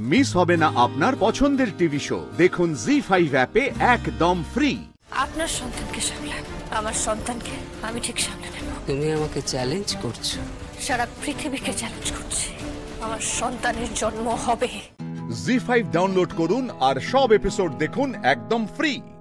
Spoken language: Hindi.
मिस होबे ना आपनार पछंदेर टीवी शो देखुन ZEE5 ऐपे एकदम फ्री। आपनार सन्तानके सामलान, आमार सन्तानके आमी ठीक सामले नेब। तुमि आमाके চ্যালেঞ্জ করছো, সারা পৃথিবীকে চ্যালেঞ্জ করছি, আমার সন্তানের জন্ম হবে। ZEE5 डाउनलोड করুন আর সব এপিসোড দেখুন एकदम फ्री।